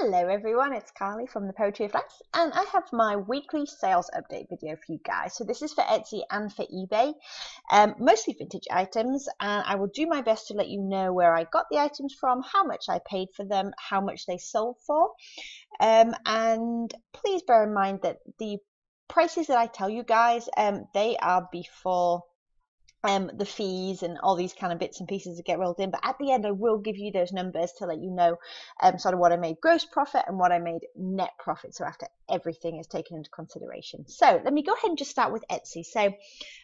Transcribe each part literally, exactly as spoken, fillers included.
Hello everyone, it's Carly from the Poetry of Nice, and I have my weekly sales update video for you guys. So this is for Etsy and for eBay, um, mostly vintage items, and I will do my best to let you know where I got the items from, how much I paid for them, how much they sold for, um, and please bear in mind that the prices that I tell you guys, um, they are before Um, the fees and all these kind of bits and pieces that get rolled in, but at the end I will give you those numbers to let you know um, sort of what I made gross profit and what I made net profit, so after everything is taken into consideration. So let me go ahead and just start with Etsy. So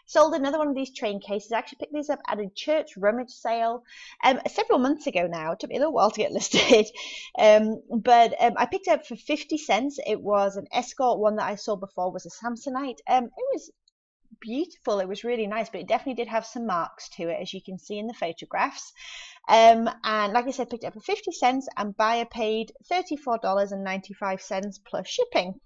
sold another one of these train cases. I actually picked these up at a church rummage sale um, several months ago now. It took me a little while to get listed, um, but um, I picked it up for fifty cents. It was an Escort. One that I saw before was a Samsonite. Um, it was beautiful, it was really nice, but it definitely did have some marks to it, as you can see in the photographs. Um, and like I said, picked it up for fifty cents, and buyer paid thirty-four dollars and ninety-five cents plus shipping.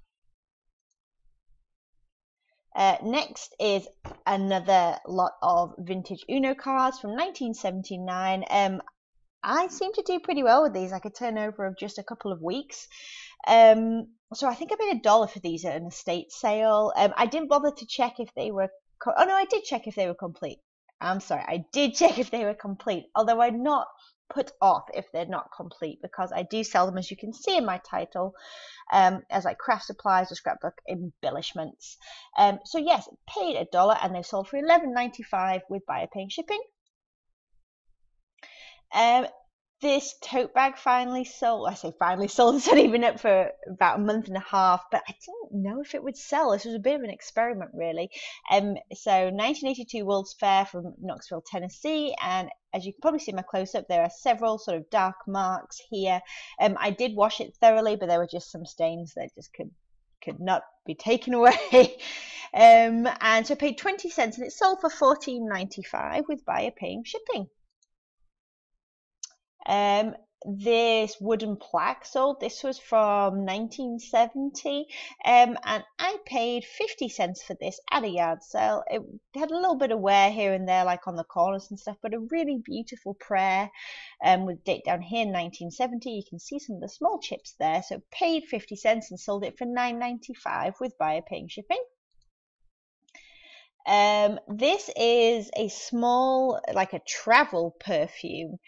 Uh, next is another lot of vintage Uno cards from nineteen seventy-nine. Um, I seem to do pretty well with these, like a turnover of just a couple of weeks. Um, so I think I paid a dollar for these at an estate sale. Um, I didn't bother to check if they were, co oh no, I did check if they were complete. I'm sorry, I did check if they were complete, although I'm not put off if they're not complete, because I do sell them, as you can see in my title, um, as like craft supplies or scrapbook embellishments. Um, so yes, paid a dollar, and they sold for eleven ninety-five with buyer paying shipping. Um, This tote bag finally sold. I say finally sold. It's only been up for about a month and a half, but I didn't know if it would sell. This was a bit of an experiment, really. Um, so nineteen eighty-two World's Fair from Knoxville, Tennessee, and as you can probably see in my close-up, there are several sort of dark marks here. Um, I did wash it thoroughly, but there were just some stains that just could could not be taken away. um, and so I paid twenty cents, and it sold for fourteen ninety-five with buyer paying shipping. Um, this wooden plaque sold. This was from nineteen seventy, um, and I paid fifty cents for this at a yard sale. It had a little bit of wear here and there, like on the corners and stuff, but a really beautiful prayer, um, with date down here nineteen seventy. You can see some of the small chips there. So paid fifty cents and sold it for nine ninety-five with buyer paying shipping. Um, this is a small, like a travel perfume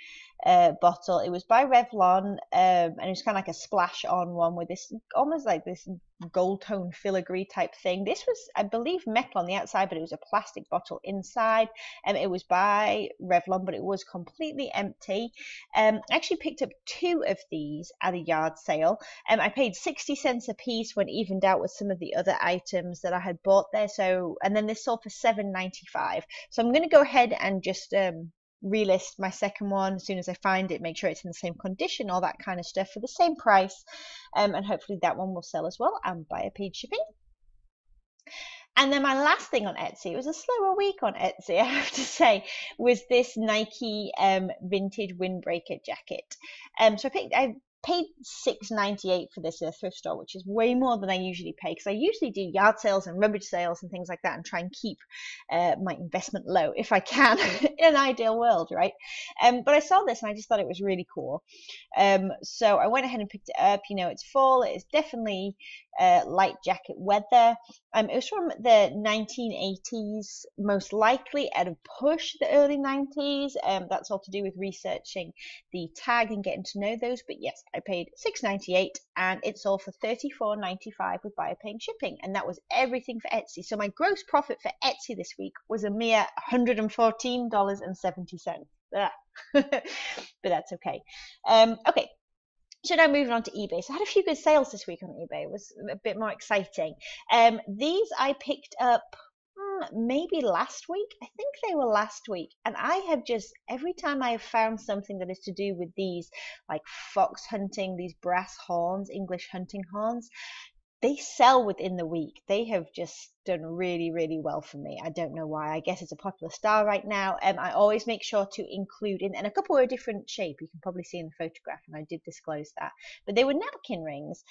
Uh, bottle. It was by Revlon, um, and it was kind of like a splash on one with this almost like this gold tone filigree type thing. This was, I believe, metal on the outside, but it was a plastic bottle inside, and um, it was by Revlon, but it was completely empty. um, I actually picked up two of these at a yard sale, and um, I paid sixty cents a piece when evened out with some of the other items that I had bought there. So, and then this sold for seven ninety-five. So I'm going to go ahead and just um relist my second one as soon as I find it, make sure it's in the same condition, all that kind of stuff, for the same price, um, and hopefully that one will sell as well and buyer paid shipping. And then my last thing on Etsy, it was a slower week on Etsy, I have to say, was this Nike um, vintage windbreaker jacket. Um, so I picked, I paid six ninety-eight for this at a thrift store, which is way more than I usually pay, because I usually do yard sales and rummage sales and things like that, and try and keep uh, my investment low if I can in an ideal world, right? Um, but I saw this and I just thought it was really cool. Um, so I went ahead and picked it up. You know, it's fall. It's definitely uh, light jacket weather. Um, it was from the nineteen eighties, most likely, out of Push, the early nineties. Um, that's all to do with researching the tag and getting to know those. But yes, I paid six ninety-eight, and it sold for thirty-four ninety-five with buyer paying shipping, and that was everything for Etsy. So my gross profit for Etsy this week was a mere one hundred fourteen dollars and seventy cents. But that's okay. Um, okay. So now moving on to eBay. So I had a few good sales this week on eBay. It was a bit more exciting. Um, these I picked up maybe last week. I think they were last week, and I have just, every time I have found something that is to do with these, like fox hunting, these brass horns, English hunting horns, they sell within the week. They have just done really, really well for me. I don't know why. I guess it's a popular style right now. Um, I always make sure to include in, and a couple were a different shape. You can probably see in the photograph, and I did disclose that. But they were napkin rings,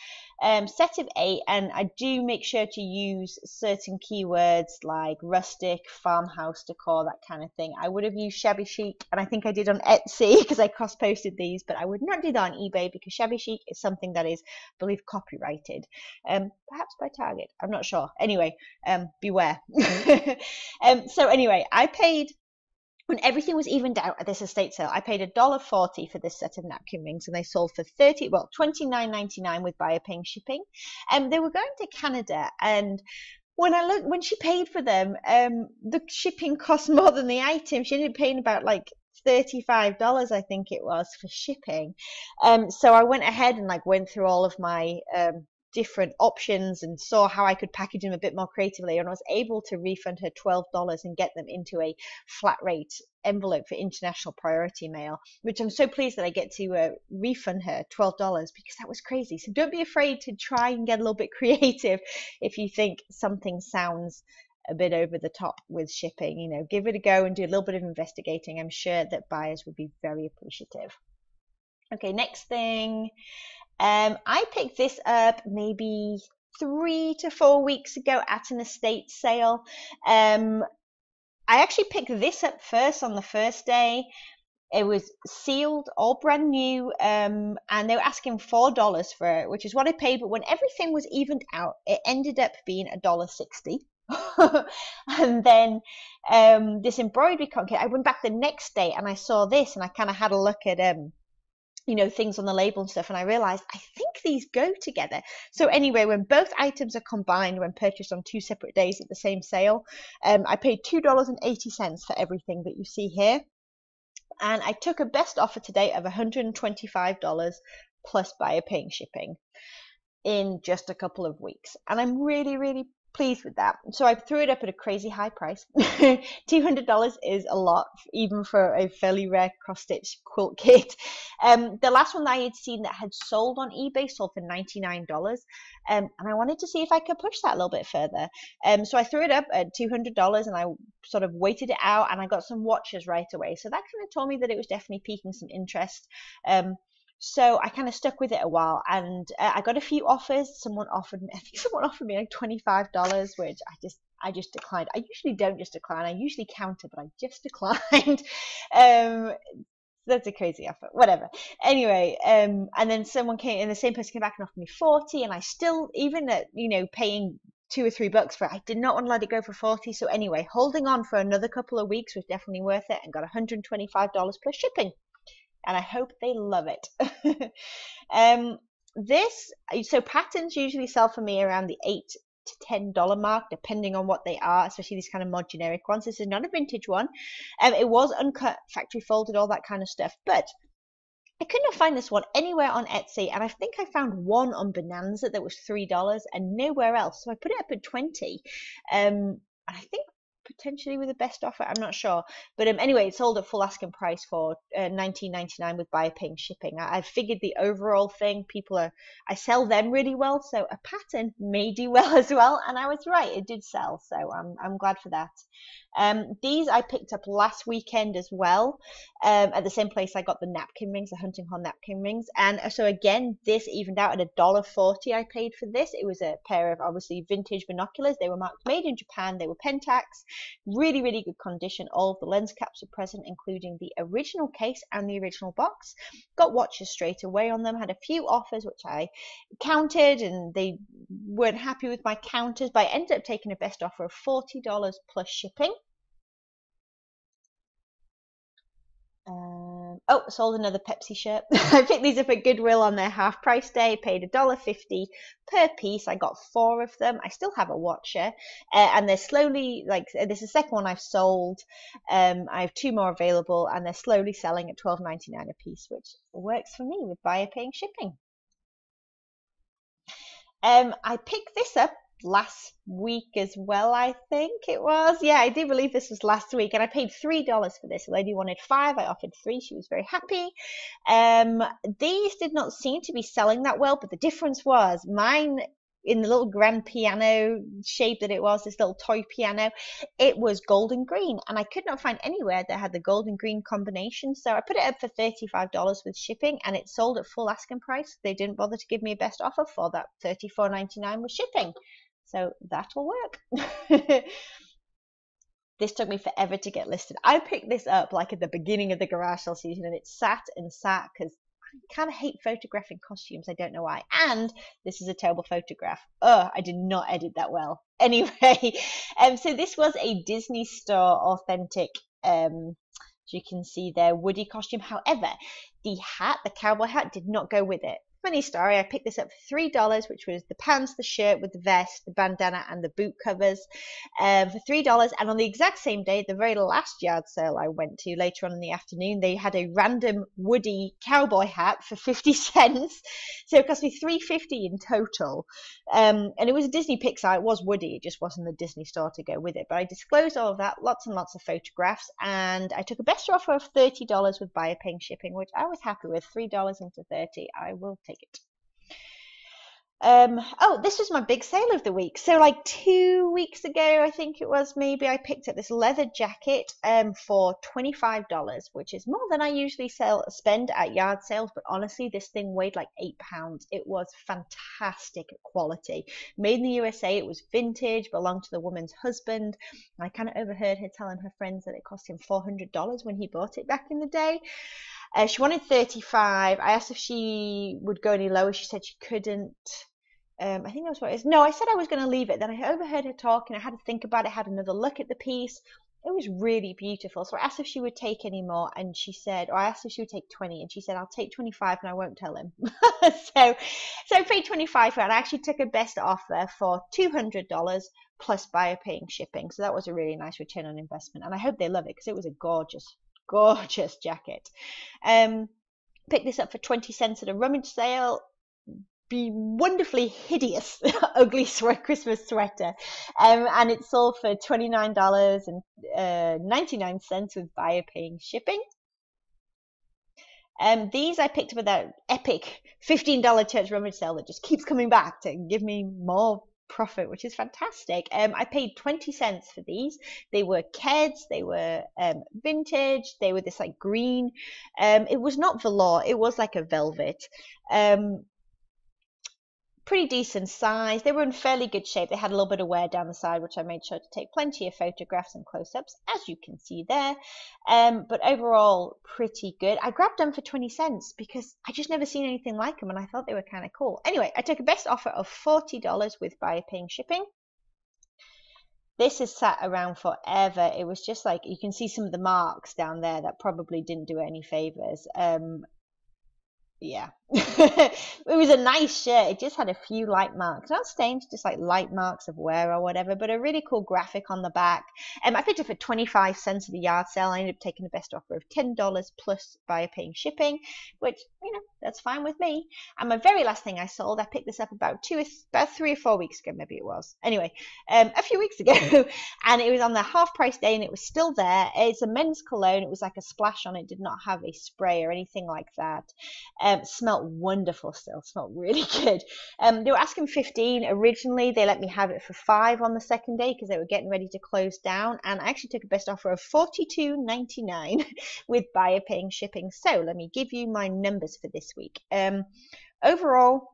um, set of eight, and I do make sure to use certain keywords like rustic, farmhouse decor, that kind of thing. I would have used shabby chic, and I think I did on Etsy because I cross-posted these, but I would not do that on eBay because shabby chic is something that is, I believe, copyrighted, um, perhaps by Target. I'm not sure. Anyway, um, beware. um, so anyway, I paid, when everything was evened out at this estate sale, I paid a dollar forty for this set of napkin rings, and they sold for thirty, well, twenty-nine ninety-nine with buyer paying shipping. And um, they were going to Canada, and when I looked, when she paid for them, um, the shipping cost more than the item. She ended up paying about like thirty-five dollars, I think it was, for shipping. Um, so I went ahead and like went through all of my um, different options and saw how I could package them a bit more creatively, and I was able to refund her twelve dollars and get them into a flat rate envelope for international priority mail, which I'm so pleased that I get to uh, refund her twelve dollars, because that was crazy. So don't be afraid to try and get a little bit creative if you think something sounds a bit over the top with shipping. You know, give it a go and do a little bit of investigating. I'm sure that buyers would be very appreciative. Okay, next thing. Um, I picked this up maybe three to four weeks ago at an estate sale. Um, I actually picked this up first on the first day. It was sealed, all brand new, um, and they were asking four dollars for it, which is what I paid. But when everything was evened out, it ended up being a dollar sixty. And then um, this embroidery conket, I went back the next day and I saw this, and I kind of had a look at um, you know, things on the label and stuff, and I realized I think these go together. So anyway, when both items are combined, when purchased on two separate days at the same sale, um, I paid two dollars and eighty cents for everything that you see here, and I took a best offer today of one hundred twenty-five dollars plus buyer paying shipping in just a couple of weeks, and I'm really, really pleased with that. So I threw it up at a crazy high price. two hundred dollars is a lot, even for a fairly rare cross-stitch quilt kit. Um, the last one that I had seen that had sold on eBay sold for ninety-nine dollars, um, and I wanted to see if I could push that a little bit further. Um, so I threw it up at two hundred dollars, and I sort of waited it out, and I got some watches right away. So that kind of told me that it was definitely piquing some interest. Um, So I kind of stuck with it a while, and uh, I got a few offers. Someone offered me, I think someone offered me like twenty-five dollars, which I just, I just declined. I usually don't just decline. I usually counter, but I just declined. um, that's a crazy offer, whatever. Anyway, um, and then someone came, and the same person came back and offered me forty, and I still, even at, you know, paying two or three bucks for it, I did not want to let it go for forty. So anyway, holding on for another couple of weeks was definitely worth it, and got one hundred twenty-five dollars plus shipping. And I hope they love it. um, this, so patterns usually sell for me around the eight to ten dollar mark, depending on what they are, especially these kind of more generic ones. This is not a vintage one. Um, it was uncut, factory folded, all that kind of stuff, but I could not find this one anywhere on Etsy, and I think I found one on Bonanza that was three dollars, and nowhere else. So I put it up at twenty, um, and I think potentially with the best offer, I'm not sure, but um, anyway, it sold at full asking price for uh, nineteen ninety-nine with buyer paying shipping. I, I figured the overall thing, people are, I sell them really well, so a pattern may do well as well, and I was right, it did sell, so I'm, I'm glad for that. Um, these I picked up last weekend as well, um, at the same place I got the napkin rings, the hunting horn napkin rings, and so again, this evened out at a dollar forty I paid for this. It was a pair of obviously vintage binoculars. They were marked made in Japan, they were Pentax, really, really good condition. All of the lens caps are present, including the original case and the original box. Got watches straight away on them, had a few offers which I counted, and they weren't happy with my counters, but I ended up taking a best offer of forty dollars plus shipping. Um, oh, sold another Pepsi shirt. I picked these up at Goodwill on their half price day, paid a dollar fifty per piece. I got four of them. I still have a watcher, uh, and they're slowly, like, this is the second one I've sold. Um, I have two more available, and they're slowly selling at twelve ninety-nine a piece, which works for me with buyer paying shipping. Um, I picked this up last week as well, I think it was. Yeah, I do believe this was last week, and I paid three dollars for this. The lady wanted five, I offered three, she was very happy. Um, these did not seem to be selling that well, but the difference was mine in the little grand piano shape that it was, this little toy piano, it was gold and green, and I could not find anywhere that had the gold and green combination. So I put it up for thirty-five dollars with shipping, and it sold at full asking price. They didn't bother to give me a best offer for that, thirty-four ninety-nine with shipping. So that'll work. This took me forever to get listed. I picked this up like at the beginning of the garage sale season, and it sat and sat because I kind of hate photographing costumes. I don't know why. And this is a terrible photograph. Oh, I did not edit that well. Anyway, um, so this was a Disney Store authentic, um, as you can see there, Woody costume. However, the hat, the cowboy hat, did not go with it. Funny story, I picked this up for three dollars, which was the pants, the shirt with the vest, the bandana and the boot covers, um, for three dollars. And on the exact same day, the very last yard sale I went to later on in the afternoon, they had a random Woody cowboy hat for fifty cents. So it cost me three dollars and fifty cents in total. Um, and it was a Disney Pixar. It was Woody. It just wasn't the Disney Store to go with it. But I disclosed all of that, lots and lots of photographs. And I took a best offer of thirty dollars with buyer paying shipping, which I was happy with. three dollars into thirty dollars. I will take it. Um oh, this was my big sale of the week. So like two weeks ago, I think it was, maybe, I picked up this leather jacket um for twenty-five dollars, which is more than I usually sell spend at yard sales, but honestly this thing weighed like eight pounds. It was fantastic quality, made in the U S A. It was vintage, belonged to the woman's husband, and I kind of overheard her telling her friends that it cost him four hundred dollars when he bought it back in the day. Uh, she wanted thirty-five. I asked if she would go any lower. She said she couldn't. Um, I think that was what it is. No, I said I was going to leave it. Then I overheard her talk, and I had to think about it, had another look at the piece. It was really beautiful. So I asked if she would take any more, and she said, or I asked if she would take twenty, and she said, I'll take twenty-five and I won't tell him. so, so I paid twenty-five for it. I actually took a best offer for two hundred dollars plus buyer paying shipping. So that was a really nice return on investment, and I hope they love it because it was a gorgeous, gorgeous jacket. Um, picked this up for twenty cents at a rummage sale. Be wonderfully hideous, ugly sweat Christmas sweater, um, and it sold for twenty-nine ninety-nine with buyer paying shipping. Um, these I picked up at that epic fifteen dollar church rummage sale that just keeps coming back to give me more profit, which is fantastic. Um, I paid twenty cents for these. They were Keds, they were um, vintage, they were this like green. Um, it was not velour, it was like a velvet. Um, pretty decent size. They were in fairly good shape. They had a little bit of wear down the side, which I made sure to take plenty of photographs and close-ups, as you can see there. Um, but overall, pretty good. I grabbed them for twenty cents because I just never seen anything like them, and I thought they were kind of cool. Anyway, I took a best offer of forty dollars with buyer paying shipping. This has sat around forever. It was just like, you can see some of the marks down there that probably didn't do it any favors. Um, yeah. It was a nice shirt. It just had a few light marks, not stains, just like light marks of wear or whatever, but a really cool graphic on the back. And um, I picked it for twenty-five cents at the yard sale. I ended up taking the best offer of ten dollars plus buyer paying shipping, which, you know, that's fine with me. And my very last thing I sold, I picked this up about two about three or four weeks ago, maybe it was, anyway, um a few weeks ago. And it was on the half price day, and it was still there. It's a men's cologne. It was like a splash on it, did not have a spray or anything like that. Um, smelled wonderful still, smelled really good. Um, they were asking fifteen originally. They let me have it for five on the second day because they were getting ready to close down, and I actually took a best offer of forty-two ninety-nine with buyer paying shipping. So let me give you my numbers for this week. Um, overall,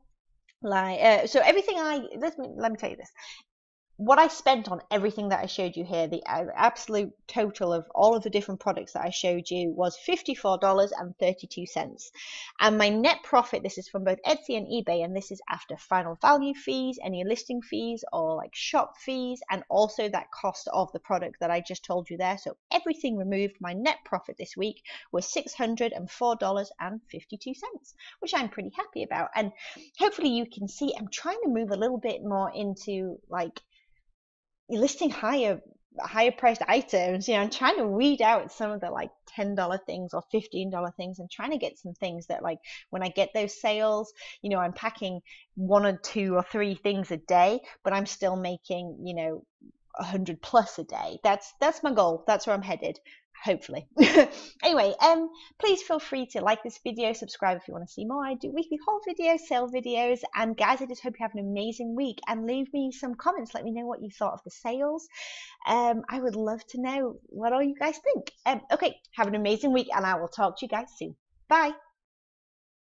like uh, so everything I let me let me tell you this. What I spent on everything that I showed you here, the absolute total of all of the different products that I showed you was fifty-four dollars and thirty-two cents. And my net profit, this is from both Etsy and eBay, and this is after final value fees, any listing fees or like shop fees, and also that cost of the product that I just told you there. So everything removed, my net profit this week was six hundred four dollars and fifty-two cents, which I'm pretty happy about. And hopefully you can see I'm trying to move a little bit more into like, you're listing higher higher priced items, you know, and trying to weed out some of the like ten dollar things or fifteen dollar things, and trying to get some things that like when I get those sales, you know, I'm packing one or two or three things a day, but I'm still making, you know, a hundred plus a day. That's that's my goal. That's where I'm headed, hopefully. Anyway, um please feel free to like this video, subscribe if you want to see more. I do weekly haul videos, sale videos, and guys, I just hope you have an amazing week, and leave me some comments. Let me know what you thought of the sales. um I would love to know what all you guys think. Um okay, have an amazing week, and I will talk to you guys soon. Bye.